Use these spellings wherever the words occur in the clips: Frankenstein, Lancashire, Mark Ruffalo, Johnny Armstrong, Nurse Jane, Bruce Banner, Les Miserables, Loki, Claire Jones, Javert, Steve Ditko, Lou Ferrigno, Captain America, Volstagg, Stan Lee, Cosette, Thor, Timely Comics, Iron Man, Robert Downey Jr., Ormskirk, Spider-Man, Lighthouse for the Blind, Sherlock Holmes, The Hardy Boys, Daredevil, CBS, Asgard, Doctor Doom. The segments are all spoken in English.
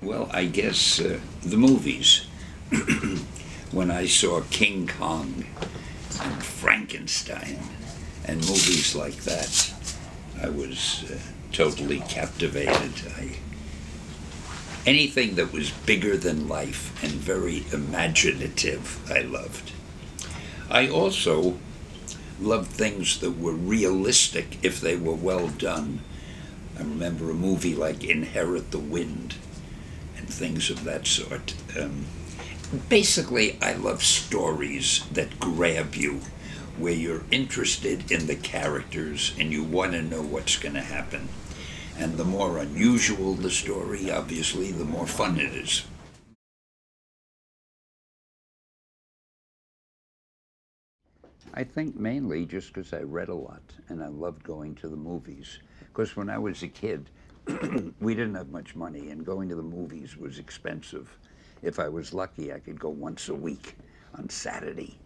Well, I guess the movies. When I saw King Kong and Frankenstein and movies like that, I was totally captivated. Anything that was bigger than life and very imaginative, I loved. I also loved things that were realistic if they were well done. I remember a movie like Inherit the Wind and things of that sort. Basically, I love stories that grab you, where you're interested in the characters and you want to know what's going to happen. And the more unusual the story, obviously, the more fun it is. I think mainly just because I read a lot and I loved going to the movies. Because when I was a kid, we didn't have much money and going to the movies was expensive. If I was lucky, I could go once a week on Saturday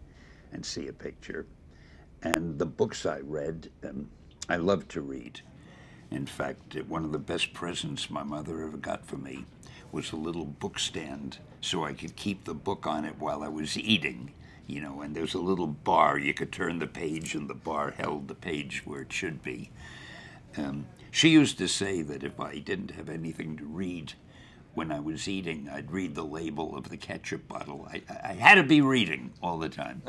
and see a picture. And the books I read, I loved to read. In fact, one of the best presents my mother ever got for me was a little book stand so I could keep the book on it while I was eating. You know, and there's a little bar, you could turn the page and the bar held the page where it should be. She used to say that if I didn't have anything to read when I was eating, I'd read the label of the ketchup bottle. I had to be reading all the time.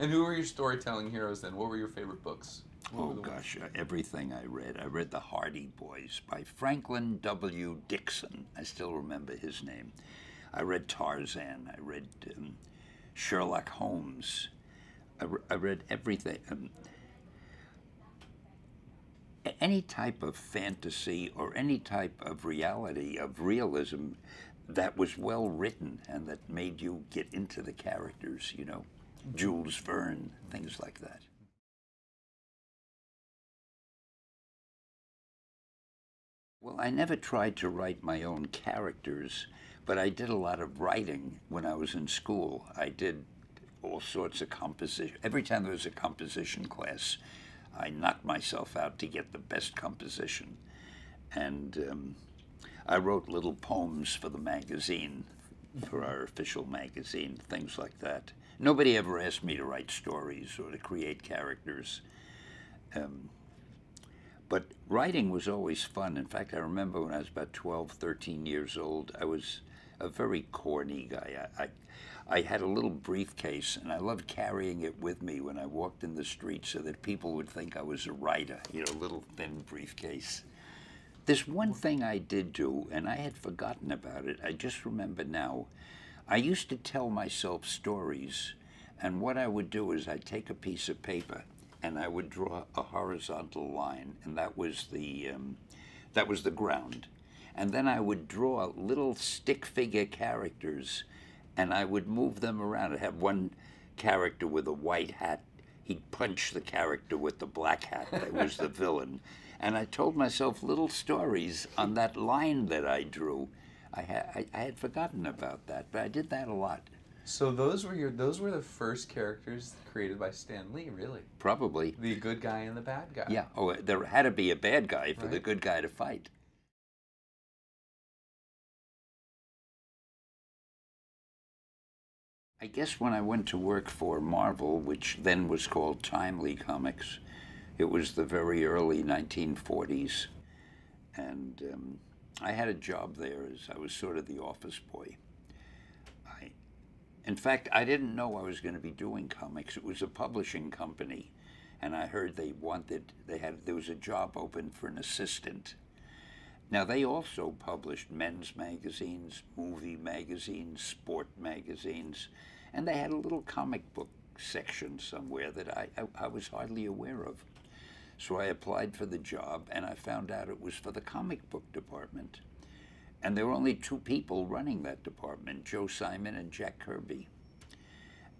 And who were your storytelling heroes then? What were your favorite books? Oh gosh, everything I read. I read The Hardy Boys by Franklin W. Dixon. I still remember his name. I read Tarzan. I read Sherlock Holmes. I read everything. Any type of fantasy or any type of reality, of realism, that was well written and that made you get into the characters, you know. Jules Verne, things like that. Well, I never tried to write my own characters, but I did a lot of writing when I was in school. I did all sorts of composition. Every time there was a composition class, I knocked myself out to get the best composition. And I wrote little poems for the magazine, for our official magazine, things like that. Nobody ever asked me to write stories or to create characters. But writing was always fun. In fact, I remember when I was about 12, 13 years old, I was a very corny guy. I had a little briefcase, and I loved carrying it with me when I walked in the street so that people would think I was a writer, you know, a little thin briefcase. There's one thing I did do, and I had forgotten about it. I just remember now. I used to tell myself stories, and what I would do is I'd take a piece of paper, and I would draw a horizontal line, and that was the ground. And then I would draw little stick figure characters, and I would move them around. I'd have one character with a white hat. He'd punch the character with the black hat that was the villain. And I told myself little stories on that line that I drew. I had forgotten about that, but I did that a lot. So those were the first characters created by Stan Lee, really? Probably. The good guy and the bad guy. Yeah. Oh, there had to be a bad guy for the good guy to fight. I guess when I went to work for Marvel, which then was called Timely Comics, it was the very early 1940s, and I had a job there as I was sort of the office boy. In fact, I didn't know I was going to be doing comics. It was a publishing company, and I heard there was a job open for an assistant. Now, they also published men's magazines, movie magazines, sport magazines, and they had a little comic book section somewhere that I was hardly aware of. So I applied for the job, and I found out it was for the comic book department. And there were only two people running that department, Joe Simon and Jack Kirby.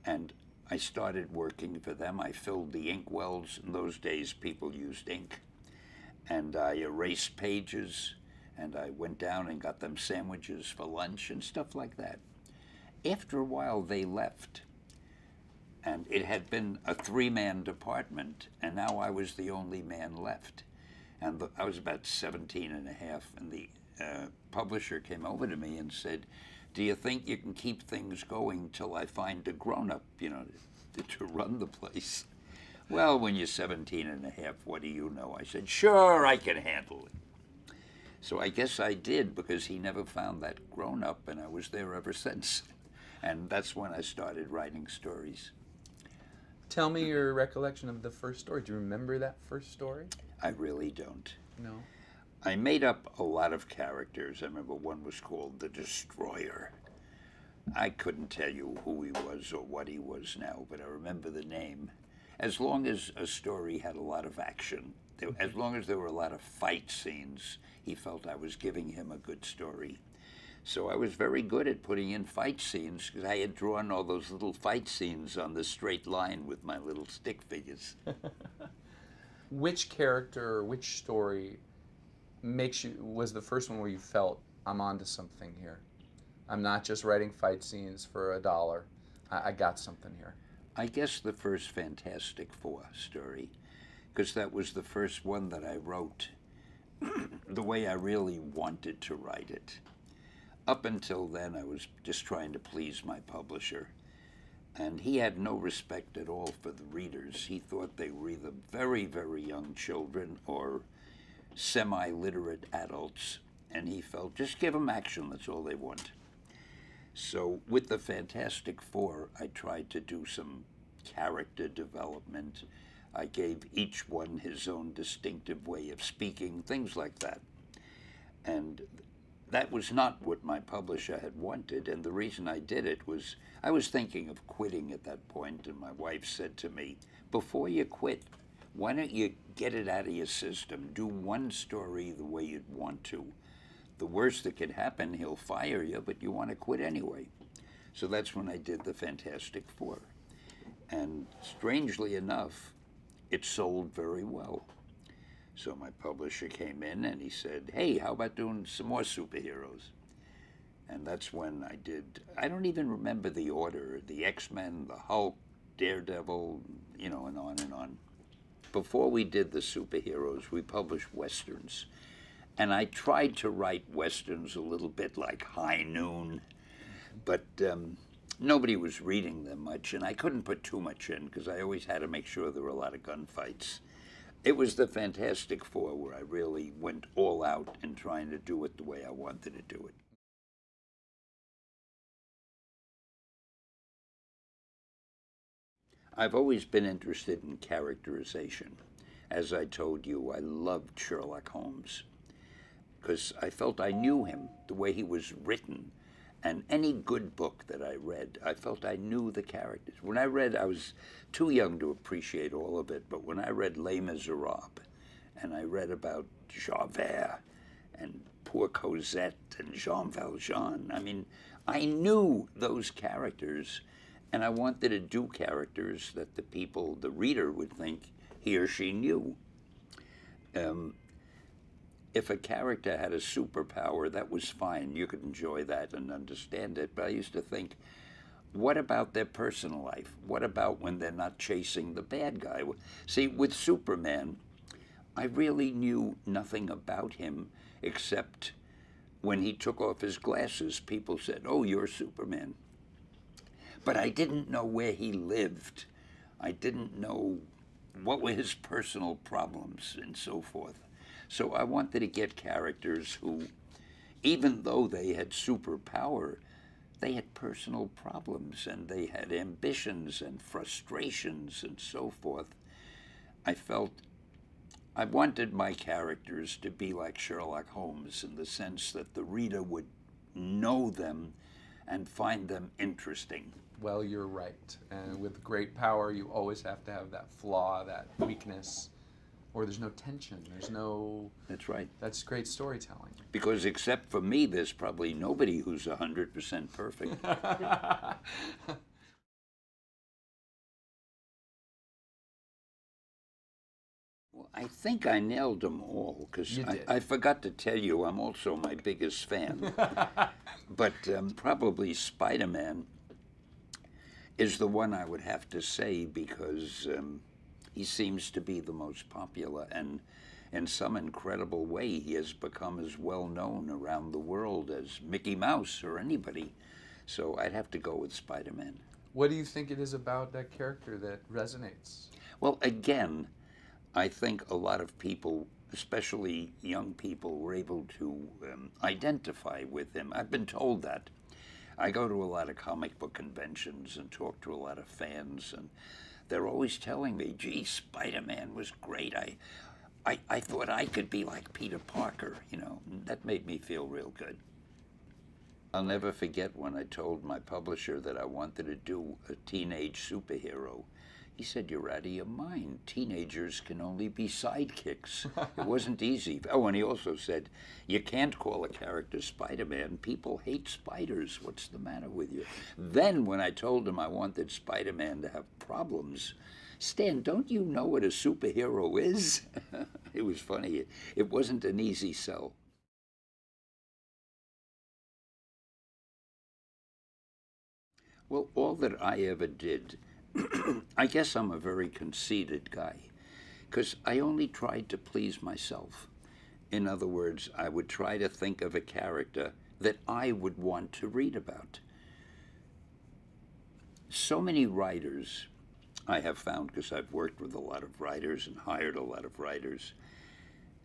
And I started working for them. I filled the ink wells. In those days, people used ink. And I erased pages, and I went down and got them sandwiches for lunch and stuff like that. After a while, they left, and it had been a three-man department, and now I was the only man left. And I was about 17 and a half, and the publisher came over to me and said, "Do you think you can keep things going till I find a grown-up, you know, to run the place?" Well, when you're 17 and a half, what do you know? I said, "Sure, I can handle it." So I guess I did, because he never found that grown-up, and I was there ever since. And that's when I started writing stories. Tell me your recollection of the first story. Do you remember that first story? I really don't. No. I made up a lot of characters. I remember one was called The Destroyer. I couldn't tell you who he was or what he was now, but I remember the name. As long as a story had a lot of action, as long as there were a lot of fight scenes, he felt I was giving him a good story. So I was very good at putting in fight scenes, because I had drawn all those little fight scenes on the straight line with my little stick figures. Which character, which story was the first one where you felt, I'm onto something here? I'm not just writing fight scenes for a dollar. I got something here. I guess the first Fantastic Four story, because that was the first one that I wrote the way I really wanted to write it. Up until then, I was just trying to please my publisher, and he had no respect at all for the readers. He thought they were either very, very young children or semi-literate adults, and he felt, just give them action, that's all they want. So with the Fantastic Four, I tried to do some character development. I gave each one his own distinctive way of speaking, things like that. And that was not what my publisher had wanted, and the reason I did it was I was thinking of quitting at that point, and my wife said to me, before you quit, why don't you get it out of your system? Do one story the way you'd want to. The worst that could happen, he'll fire you, but you want to quit anyway. So that's when I did the Fantastic Four. And strangely enough, it sold very well. So my publisher came in and he said, hey, how about doing some more superheroes? And that's when I did, I don't even remember the order, the X-Men, the Hulk, Daredevil, you know, and on and on. Before we did the superheroes, we published Westerns. And I tried to write Westerns a little bit like High Noon, but nobody was reading them much, and I couldn't put too much in because I always had to make sure there were a lot of gunfights. It was the Fantastic Four where I really went all out in trying to do it the way I wanted to do it. I've always been interested in characterization. As I told you, I loved Sherlock Holmes because I felt I knew him, the way he was written. And any good book that I read, I felt I knew the characters. When I read, I was too young to appreciate all of it, but when I read Les Miserables, and I read about Javert, and poor Cosette, and Jean Valjean, I mean, I knew those characters. And I wanted to do characters that the people, the reader, would think he or she knew. If a character had a superpower, that was fine. You could enjoy that and understand it. But I used to think, what about their personal life? What about when they're not chasing the bad guy? See, with Superman, I really knew nothing about him except when he took off his glasses, people said, oh, you're Superman. But I didn't know where he lived. I didn't know what were his personal problems and so forth. So I wanted to get characters who, even though they had superpower, they had personal problems and they had ambitions and frustrations and so forth. I felt I wanted my characters to be like Sherlock Holmes in the sense that the reader would know them and find them interesting. Well, you're right. And with great power, you always have to have that flaw, that weakness, or there's no tension, there's no... That's right. That's great storytelling. Because except for me, there's probably nobody who's 100% perfect. Well, I think I nailed them all, because I forgot to tell you I'm also my biggest fan. But probably Spider-Man is the one I would have to say, because he seems to be the most popular, and in some incredible way, he has become as well known around the world as Mickey Mouse or anybody. So I'd have to go with Spider-Man. What do you think it is about that character that resonates? Well, again, I think a lot of people, especially young people, were able to identify with him. I've been told that. I go to a lot of comic book conventions and talk to a lot of fans, and they're always telling me, gee, Spider-Man was great. I thought I could be like Peter Parker, you know. That made me feel real good. I'll never forget when I told my publisher that I wanted to do a teenage superhero. He said, you're out of your mind. Teenagers can only be sidekicks. It wasn't easy. Oh, and he also said, you can't call a character Spider-Man. People hate spiders. What's the matter with you? Then when I told him I wanted Spider-Man to have problems, Stan, don't you know what a superhero is? It was funny. It wasn't an easy sell. Well, all that I ever did, I guess I'm a very conceited guy, because I only tried to please myself. In other words, I would try to think of a character that I would want to read about. So many writers I have found, because I've worked with a lot of writers and hired a lot of writers,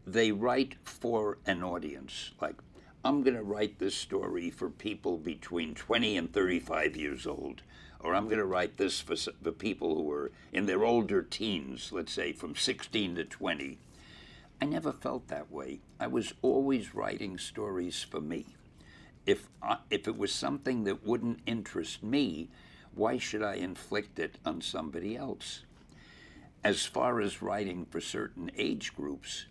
they write for an audience. Like, I'm going to write this story for people between 20 and 35 years old. Or I'm going to write this for the people who are in their older teens, let's say from 16 to 20. I never felt that way. I was always writing stories for me. If it was something that wouldn't interest me, why should I inflict it on somebody else? As far as writing for certain age groups,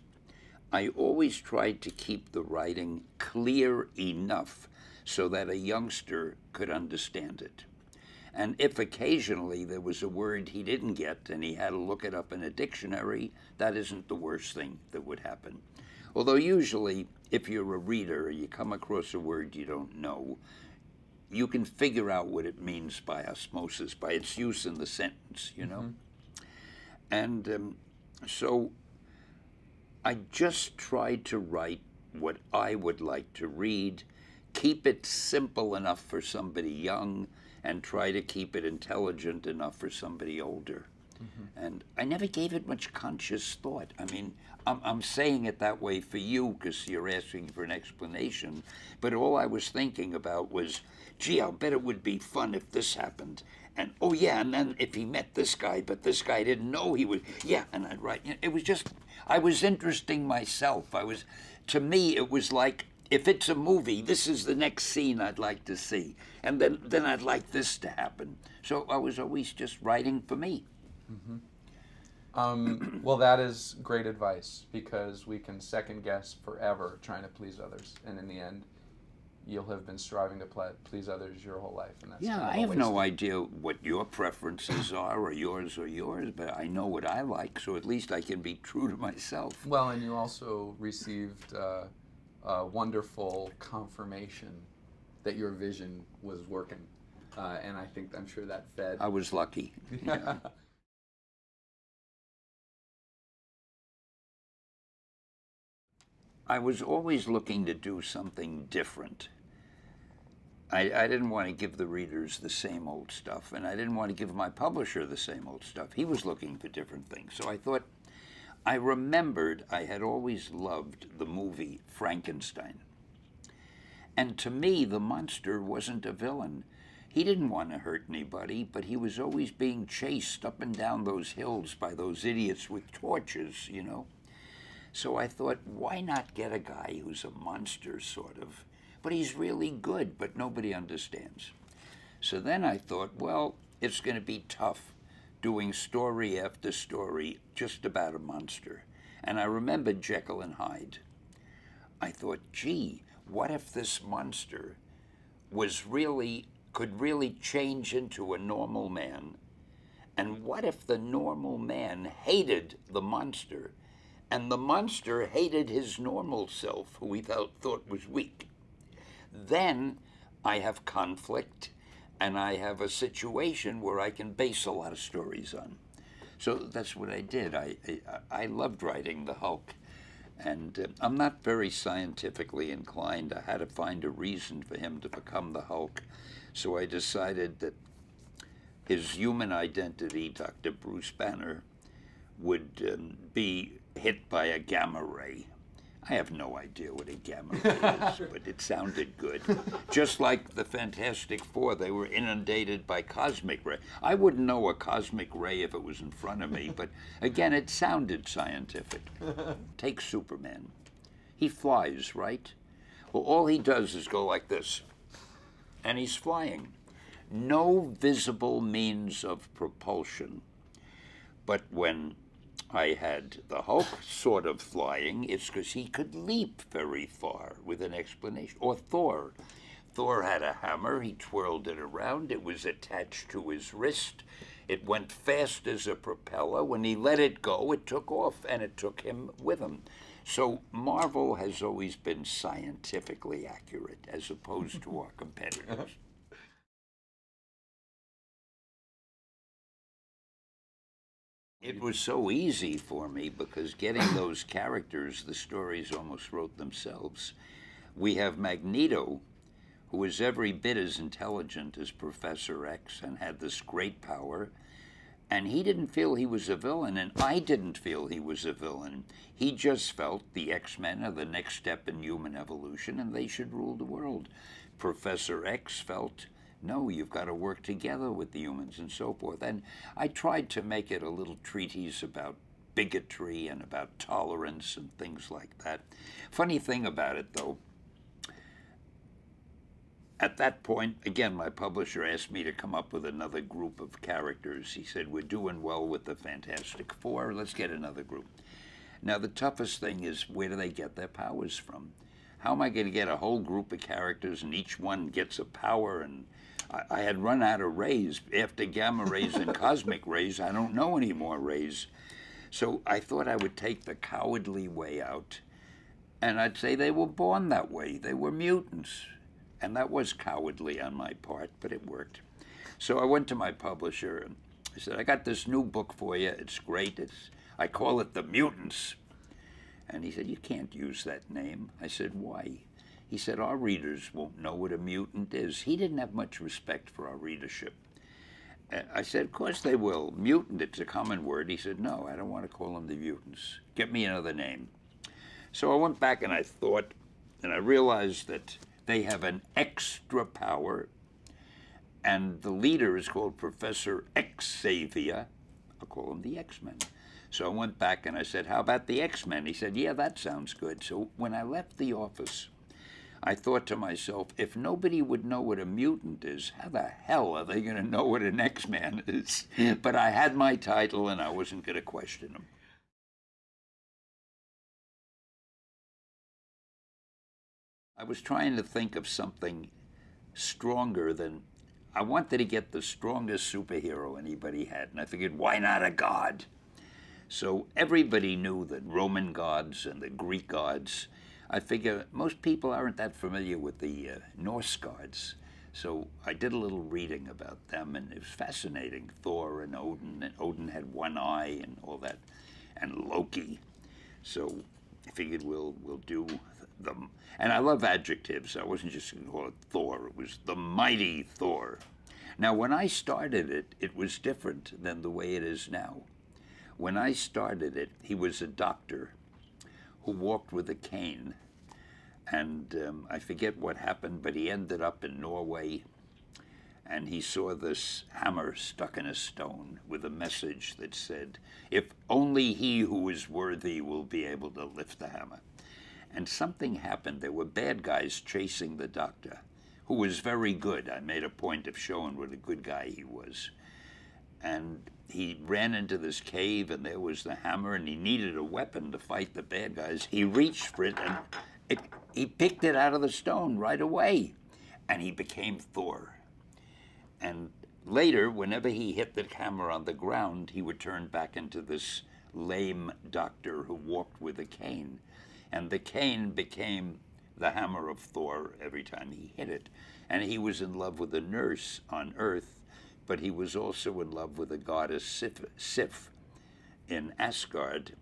I always tried to keep the writing clear enough so that a youngster could understand it. And if occasionally there was a word he didn't get and he had to look it up in a dictionary, that isn't the worst thing that would happen. Although usually, if you're a reader, you come across a word you don't know, you can figure out what it means by osmosis, by its use in the sentence, you know? Mm-hmm. And so I just tried to write what I would like to read, keep it simple enough for somebody young, and try to keep it intelligent enough for somebody older. Mm-hmm. And I never gave it much conscious thought. I mean, I'm saying it that way for you because you're asking for an explanation, but all I was thinking about was, gee, I'll bet it would be fun if this happened. And, oh yeah, and then if he met this guy, but this guy didn't know he was, yeah, and I'd write. You know, it was just, I was interesting myself. To me, it was like, if it's a movie, this is the next scene I'd like to see. And then I'd like this to happen. So I was always just writing for me. Mm-hmm. Well, that is great advice, because we can second guess forever trying to please others. And in the end, you'll have been striving to please others your whole life. And that's yeah, I have no idea what your preferences are or yours, but I know what I like, so at least I can be true to myself. Well, and you also received a wonderful confirmation that your vision was working. And I think, I'm sure that fed. I was lucky. Yeah. I was always looking to do something different. I didn't want to give the readers the same old stuff, and I didn't want to give my publisher the same old stuff. He was looking for different things. So I thought, I remembered I had always loved the movie Frankenstein. And to me, the monster wasn't a villain. He didn't want to hurt anybody, but he was always being chased up and down those hills by those idiots with torches, you know. So I thought, why not get a guy who's a monster, sort of, but he's really good, but nobody understands. So then I thought, well, it's going to be tough doing story after story just about a monster. And I remembered Jekyll and Hyde. I thought, gee, what if this monster was really, could really change into a normal man? And what if the normal man hated the monster, and the monster hated his normal self, who he thought was weak? Then I have conflict, and I have a situation where I can base a lot of stories on. So that's what I did. I loved writing The Hulk. And I'm not very scientifically inclined. I had to find a reason for him to become the Hulk. So I decided that his human identity, Dr. Bruce Banner, would be hit by a gamma ray. I have no idea what a gamma ray is, but it sounded good. Just like the Fantastic Four, they were inundated by cosmic ray. I wouldn't know a cosmic ray if it was in front of me, but again, it sounded scientific. Take Superman. He flies, right? Well, all he does is go like this, and he's flying. No visible means of propulsion. But when I had the Hulk sort of flying, it's because he could leap very far with an explanation. Or Thor. Thor had a hammer. He twirled it around. It was attached to his wrist. It went fast as a propeller. When he let it go, it took off, and it took him with him. So Marvel has always been scientifically accurate as opposed to our competitors. It was so easy for me because getting those characters, the stories almost wrote themselves. We have Magneto, who is every bit as intelligent as Professor X and had this great power, and he didn't feel he was a villain, and I didn't feel he was a villain. He just felt the X-Men are the next step in human evolution and they should rule the world. Professor X felt, no, you've got to work together with the humans and so forth. And I tried to make it a little treatise about bigotry and about tolerance and things like that. Funny thing about it, though, at that point, again, my publisher asked me to come up with another group of characters. He said, we're doing well with the Fantastic Four. Let's get another group. Now, the toughest thing is, where do they get their powers from? How am I going to get a whole group of characters and each one gets a power? And I had run out of rays. After gamma rays and cosmic rays, I don't know any more rays. So I thought I would take the cowardly way out, and I'd say they were born that way. They were mutants. And that was cowardly on my part, but it worked. So I went to my publisher and I said, I got this new book for you. It's great. I call it The Mutants. And he said, you can't use that name. I said, why? He said, our readers won't know what a mutant is. He didn't have much respect for our readership. I said, of course they will. Mutant, it's a common word. He said, no, I don't want to call them the mutants. Get me another name. So I went back and I thought, and I realized that they have an extra power, and the leader is called Professor Xavier. I'll call him the X-Men. So I went back and I said, how about the X-Men? He said, yeah, that sounds good. So when I left the office, I thought to myself, if nobody would know what a mutant is, how the hell are they going to know what an X-Man is? But I had my title and I wasn't going to question him. I was trying to think of something stronger than, I wanted to get the strongest superhero anybody had. And I figured, why not a god? So everybody knew the Roman gods and the Greek gods. I figure most people aren't that familiar with the Norse gods. So I did a little reading about them, and it was fascinating. Thor and Odin had one eye and all that, and Loki. So I figured we'll do them. And I love adjectives. I wasn't just going to call it Thor. It was the mighty Thor. Now, when I started it, it was different than the way it is now. When I started it, he was a doctor who walked with a cane. And I forget what happened, but he ended up in Norway. And he saw this hammer stuck in a stone with a message that said, if only he who is worthy will be able to lift the hammer. And something happened. There were bad guys chasing the doctor, who was very good. I made a point of showing what a good guy he was. And he ran into this cave, and there was the hammer, and he needed a weapon to fight the bad guys. He reached for it, and he picked it out of the stone right away, and he became Thor. And later, whenever he hit the hammer on the ground, he would turn back into this lame doctor who walked with a cane. And the cane became the hammer of Thor every time he hit it. And he was in love with a nurse on Earth, but he was also in love with the goddess Sif in Asgard.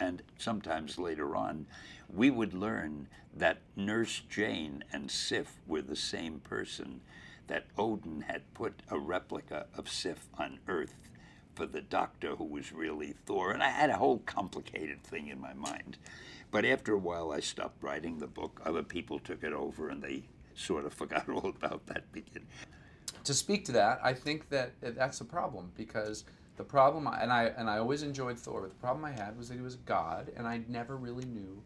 and sometimes later on, we would learn that Nurse Jane and Sif were the same person, that Odin had put a replica of Sif on Earth for the doctor who was really Thor. And I had a whole complicated thing in my mind. But after a while, I stopped writing the book. Other people took it over, and they sort of forgot all about that beginning. To speak to that, I think that that's a problem, because the problem, and I always enjoyed Thor, but the problem I had was that he was a god, and I never really knew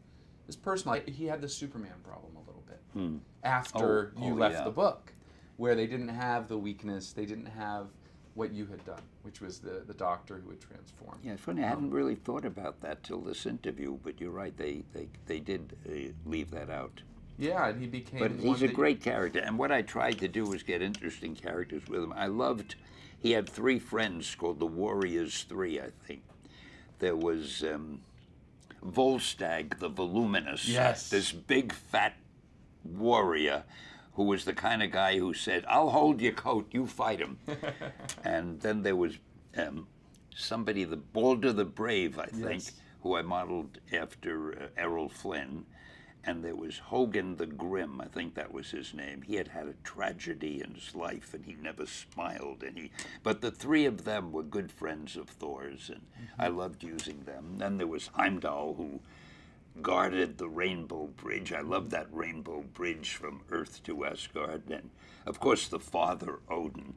his personal. He had the Superman problem a little bit after you left the book, where they didn't have the weakness, they didn't have what you had done, which was the doctor who had transformed. Yeah, it's funny, I hadn't really thought about that till this interview, but you're right, they did leave that out. Yeah, and he became... But he's a great character, and what I tried to do was get interesting characters with him. I loved... He had three friends called the Warriors Three, I think. There was Volstagg the Voluminous, yes, this big, fat warrior who was the kind of guy who said, "I'll hold your coat, you fight him." And then there was somebody, the Balder the Brave, I think, yes, who I modeled after Errol Flynn. And there was Hogan the Grim, I think that was his name. He had had a tragedy in his life, and he never smiled. And he, but the three of them were good friends of Thor's, and I loved using them. And then there was Heimdall, who guarded the Rainbow Bridge. I loved that Rainbow Bridge from Earth to Asgard. And, of course, the father, Odin.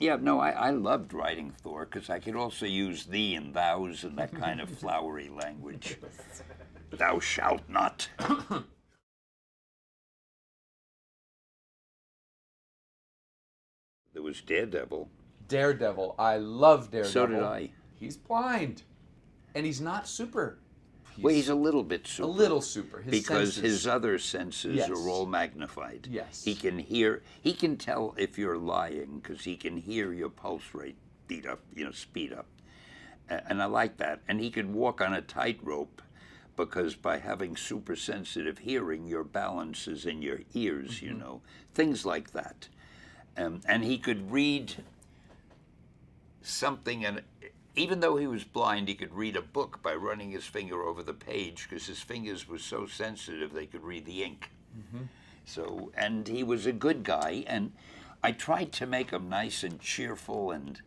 Yeah, no, I loved writing Thor, because I could also use thee and thous and that kind of flowery language. Thou shalt not. There was Daredevil. Daredevil. I love Daredevil. So did I. He's blind. And he's not super. He's a little bit super. A little super. His because senses. His other senses, yes, are all magnified. Yes. He can hear. He can tell if you're lying because he can hear your pulse rate beat up, you know, speed up. And I like that. And he could walk on a tightrope, because by having super sensitive hearing, your balance is in your ears, you know, things like that. And he could read something, and even though he was blind, he could read a book by running his finger over the page because his fingers were so sensitive they could read the ink. So, and he was a good guy, and I tried to make him nice and cheerful, and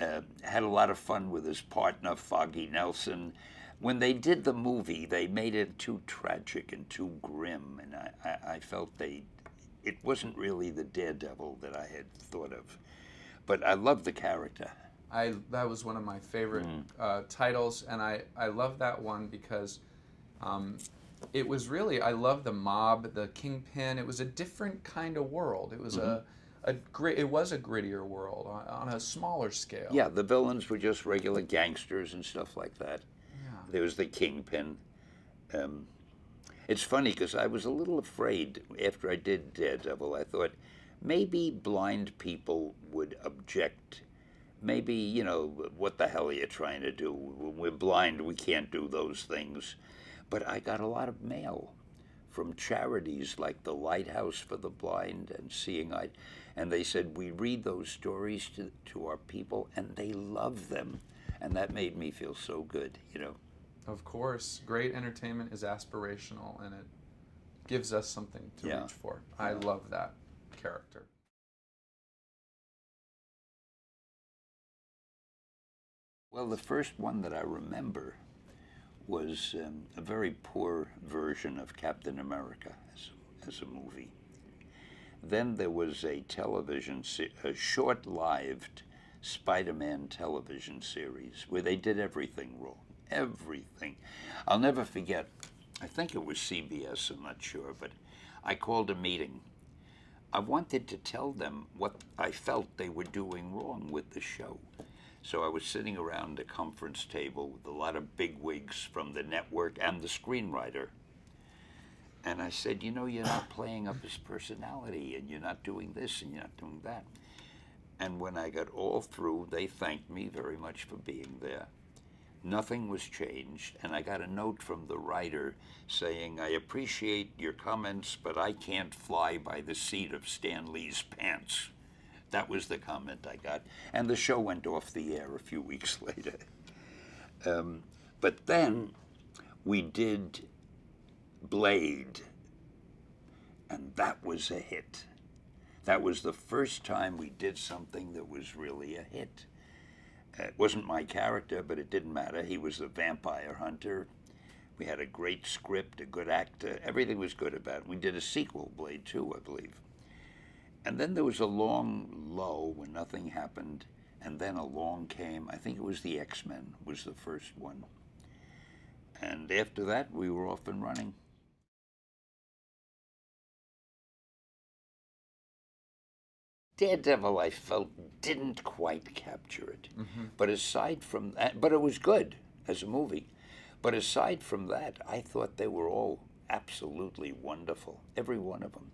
had a lot of fun with his partner, Foggy Nelson. When they did the movie, they made it too tragic and too grim, and I felt it wasn't really the Daredevil that I had thought of. But I love the character. That was one of my favorite titles, and I love that one because it was really, I loved the mob, the Kingpin. It was a different kind of world. It was it was a grittier world on a smaller scale. Yeah, the villains were just regular gangsters and stuff like that. There was the Kingpin. It's funny because I was a little afraid after I did Daredevil. I thought maybe blind people would object. Maybe, you know, what the hell are you trying to do? When we're blind, we can't do those things. But I got a lot of mail from charities like the Lighthouse for the Blind and Seeing Eye. And they said, we read those stories to our people, and they love them. And that made me feel so good, you know. Of course, great entertainment is aspirational, and it gives us something to reach for. I love that character. Well, the first one that I remember was a very poor version of Captain America as a movie. Then there was a television, a short-lived Spider-Man television series where they did everything wrong. Everything. I'll never forget, I think it was CBS, I'm not sure, but I called a meeting. I wanted to tell them what I felt they were doing wrong with the show. So I was sitting around a conference table with a lot of bigwigs from the network and the screenwriter. And I said, you know, you're not playing up his personality, and you're not doing this, and you're not doing that. And when I got all through, they thanked me very much for being there. Nothing was changed, and I got a note from the writer saying, I appreciate your comments, but I can't fly by the seat of Stan Lee's pants. That was the comment I got, and the show went off the air a few weeks later. But then we did Blade, and that was a hit. That was the first time we did something that was really a hit. It wasn't my character, but it didn't matter. He was the vampire hunter. We had a great script, a good actor. Everything was good about it. We did a sequel, Blade 2, I believe. And then there was a long lull when nothing happened. And then along came, I think it was the X-Men was the first one. And after that, we were off and running. Daredevil, I felt, didn't quite capture it. Mm-hmm. But aside from that, but it was good as a movie. But aside from that, I thought they were all absolutely wonderful, every one of them.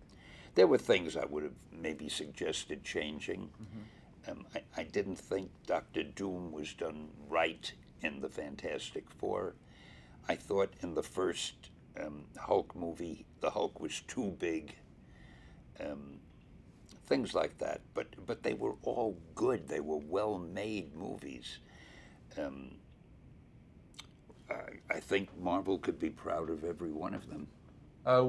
There were things I would have maybe suggested changing. Mm-hmm. I didn't think Doctor Doom was done right in the Fantastic Four. I thought in the first Hulk movie, the Hulk was too big. Things like that, but they were all good. They were well-made movies. I think Marvel could be proud of every one of them.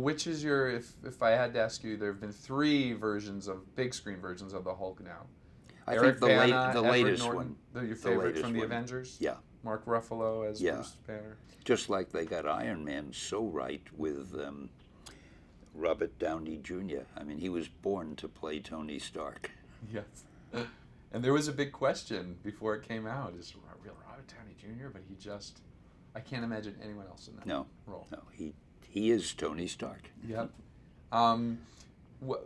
Which is your, if I had to ask you, there have been three versions of, big screen versions of the Hulk now. I think the latest one. Your favorite from the Avengers? Yeah. Mark Ruffalo as Bruce Banner. Just like they got Iron Man so right with Robert Downey Jr. I mean, he was born to play Tony Stark. Yes. And there was a big question before it came out, is real Robert Downey Jr., but he just... I can't imagine anyone else in that role. No, he is Tony Stark. Yep.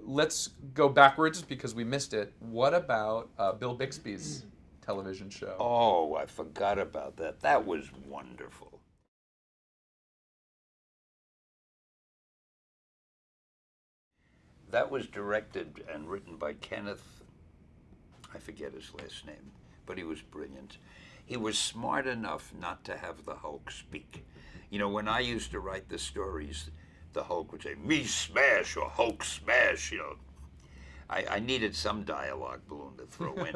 Let's go backwards because we missed it. What about Bill Bixby's television show? Oh, I forgot about that. That was wonderful. That was directed and written by Kenneth, I forget his last name, but he was brilliant. He was smart enough not to have the Hulk speak. You know, when I used to write the stories, the Hulk would say, "Me smash" or "Hulk smash," you know. I needed some dialogue balloon to throw in.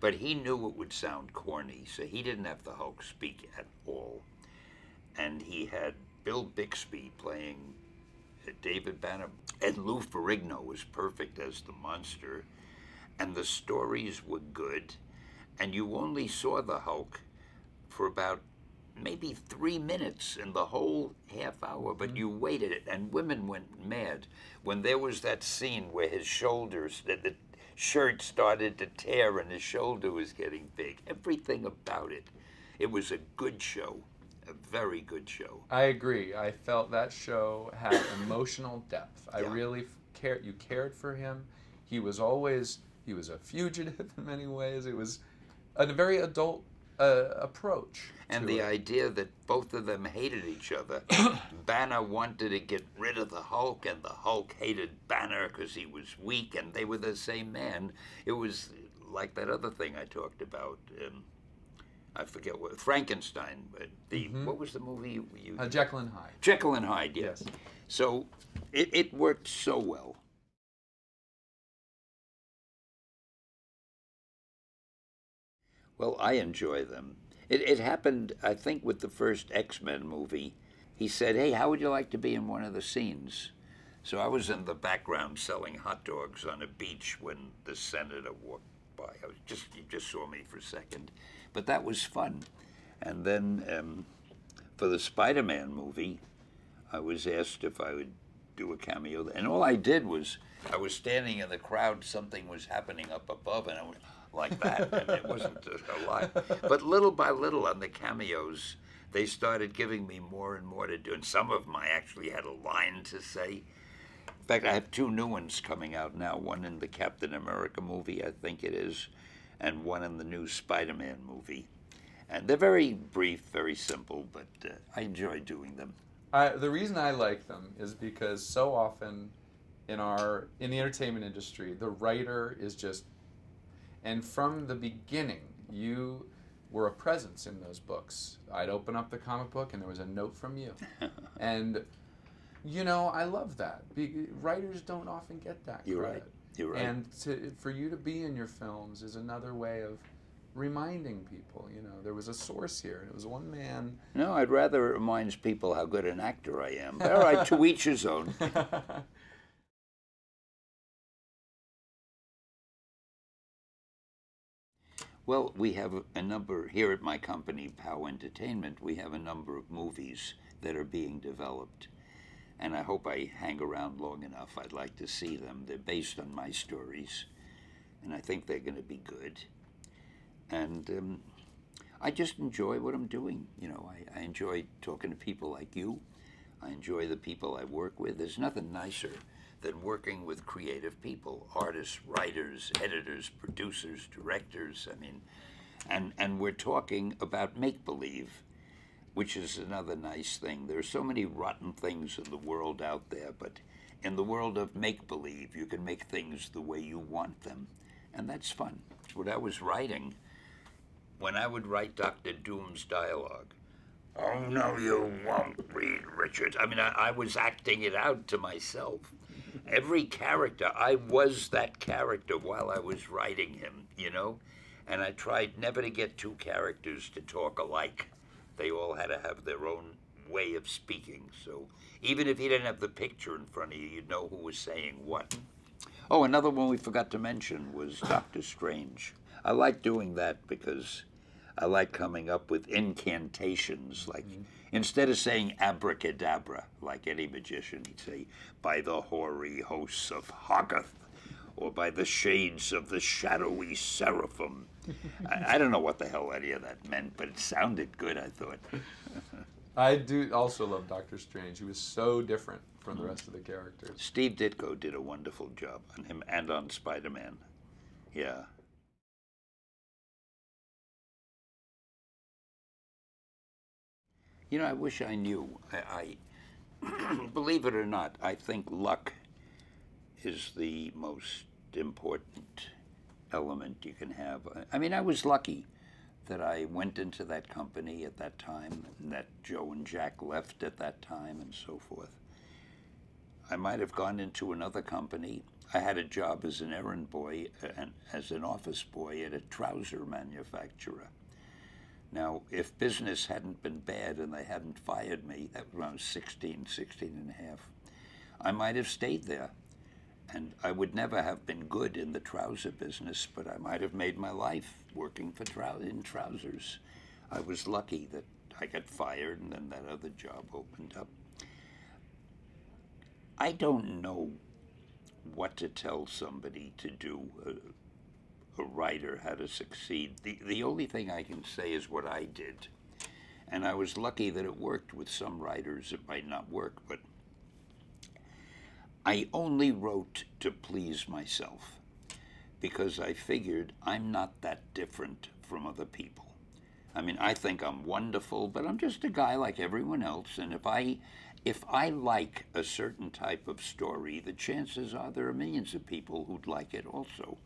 But he knew it would sound corny, so he didn't have the Hulk speak at all. And he had Bill Bixby playing David Banner. And Lou Ferrigno was perfect as the monster. And the stories were good. And you only saw the Hulk for about maybe 3 minutes in the whole half hour, but you waited it, and women went mad. When there was that scene where his shoulders, the shirt started to tear and his shoulder was getting big, everything about it, it was a good show, a very good show. I agree. I felt that show had emotional depth. I really cared. You cared for him. He was always, he was a fugitive in many ways. It was a very adult approach. And the idea that both of them hated each other. Banner wanted to get rid of the Hulk, and the Hulk hated Banner because he was weak, and they were the same man. It was like that other thing I talked about. I forget what, Frankenstein. But the what was the movie? Jekyll and Hyde. Jekyll and Hyde, yes. So it worked so well. Well, I enjoy them. It happened, I think, with the first X-Men movie. He said, "Hey, how would you like to be in one of the scenes?" So I was in the background selling hot dogs on a beach when the senator walked by. I was just, he just saw me for a second. But that was fun. And then for the Spider-Man movie, I was asked if I would do a cameo. And all I did was, I was standing in the crowd, something was happening up above, and I went, like that, and it wasn't a lot. But little by little on the cameos, they started giving me more and more to do, and some of them I actually had a line to say. In fact, I have 2 new ones coming out now, one in the Captain America movie, I think it is, and one in the new Spider-Man movie. And they're very brief, very simple, but I enjoy doing them. The reason I like them is because so often in the entertainment industry, the writer is just... And from the beginning, you were a presence in those books. I'd open up the comic book, and there was a note from you. And, you know, I love that. Writers don't often get that credit. You're right. And for you to be in your films is another way of reminding people, you know, there was a source here, and it was one man. No, I'd rather it reminds people how good an actor I am. But all right, to each his own. Well, we have a number, here at my company, POW Entertainment, we have a number of movies that are being developed. And I hope I hang around long enough. I'd like to see them. They're based on my stories, and I think they're going to be good. And I just enjoy what I'm doing. You know, I enjoy talking to people like you. I enjoy the people I work with. There's nothing nicer than working with creative people, artists, writers, editors, producers, directors. I mean, and we're talking about make-believe, which is another nice thing. There are so many rotten things in the world out there, but in the world of make-believe, you can make things the way you want them. And that's fun. That's what I was writing. When I would write Dr. Doom's dialogue, "Oh, no, you won't read, Richard." I mean, I was acting it out to myself. Every character, I was that character while I was writing him, you know? And I tried never to get two characters to talk alike. They all had to have their own way of speaking. So even if you didn't have the picture in front of you, you'd know who was saying what. Oh, another one we forgot to mention was Doctor Strange. I like doing that because I like coming up with incantations, like instead of saying abracadabra, like any magician, he'd say, "By the hoary hosts of Hoggoth," or "by the shades of the shadowy seraphim." I don't know what the hell any of that meant, but it sounded good, I thought. I do also love Doctor Strange. He was so different from the rest of the characters. Steve Ditko did a wonderful job on him and on Spider-Man. Yeah. You know, I wish I knew. I believe it or not, I think luck is the most important element you can have. I mean, I was lucky that I went into that company at that time, and that Joe and Jack left at that time, and so forth. I might have gone into another company. I had a job as an errand boy and as an office boy at a trouser manufacturer. Now, if business hadn't been bad and they hadn't fired me, that was when I was 16 and a half, I might have stayed there. And I would never have been good in the trouser business, but I might have made my life working for in trousers. I was lucky that I got fired and then that other job opened up. I don't know what to tell somebody to do. A writer, how to succeed. The only thing I can say is what I did. And I was lucky that it worked. With some writers it might not work, but I only wrote to please myself because I figured I'm not that different from other people. I mean, I think I'm wonderful, but I'm just a guy like everyone else, and if I like a certain type of story, the chances are there are millions of people who'd like it also.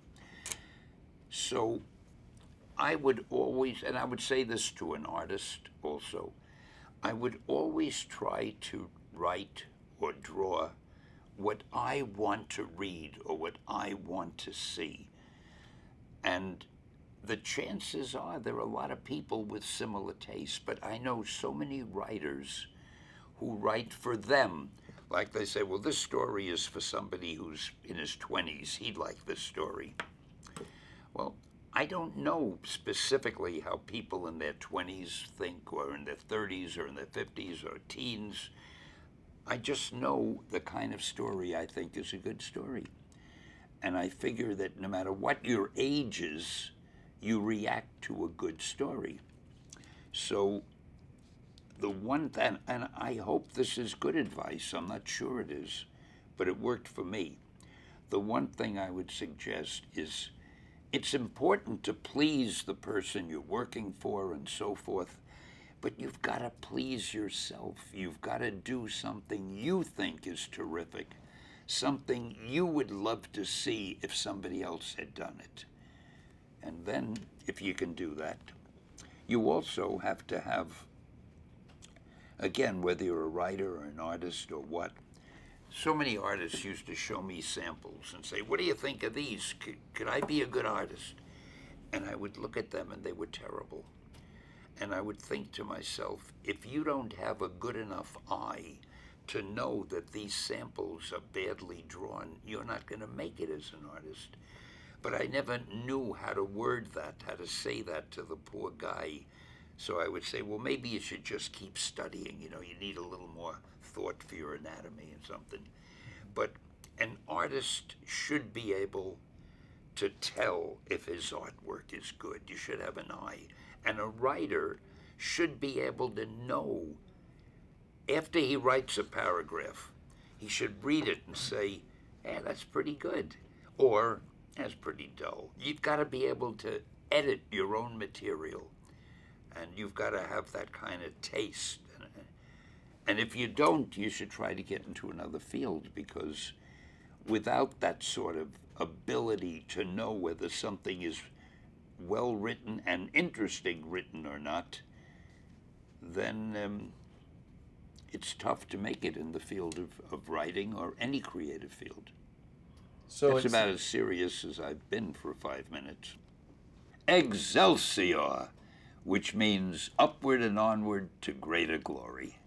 So I would always, and I would say this to an artist also, I would always try to write or draw what I want to read or what I want to see. And the chances are there are a lot of people with similar tastes, but I know so many writers who write for them. Like they say, well, this story is for somebody who's in his 20s. He'd like this story. Well, I don't know specifically how people in their 20s think, or in their 30s, or in their 50s, or teens. I just know the kind of story I think is a good story. And I figure that no matter what your age is, you react to a good story. So the one thing, and I hope this is good advice, I'm not sure it is, but it worked for me. The one thing I would suggest is, it's important to please the person you're working for and so forth, but you've got to please yourself. You've got to do something you think is terrific, something you would love to see if somebody else had done it. And then, if you can do that, you also have to have, again, whether you're a writer or an artist or what, so many artists used to show me samples and say, "What do you think of these? Could I be a good artist?" and I would look at them and they were terrible. And I would think to myself, if you don't have a good enough eye to know that these samples are badly drawn, you're not going to make it as an artist. But I never knew how to word that, how to say that to the poor guy. So I would say, well, maybe you should just keep studying. You know, you need a little more thought for your anatomy and something. But an artist should be able to tell if his artwork is good. You should have an eye. And a writer should be able to know, after he writes a paragraph, he should read it and say, hey, that's pretty good, or that's pretty dull. You've got to be able to edit your own material. And you've got to have that kind of taste. And if you don't, you should try to get into another field, because without that sort of ability to know whether something is well written and interesting written or not, then it's tough to make it in the field of writing or any creative field. So it's about as serious as I've been for 5 minutes. Excelsior! Which means upward and onward to greater glory.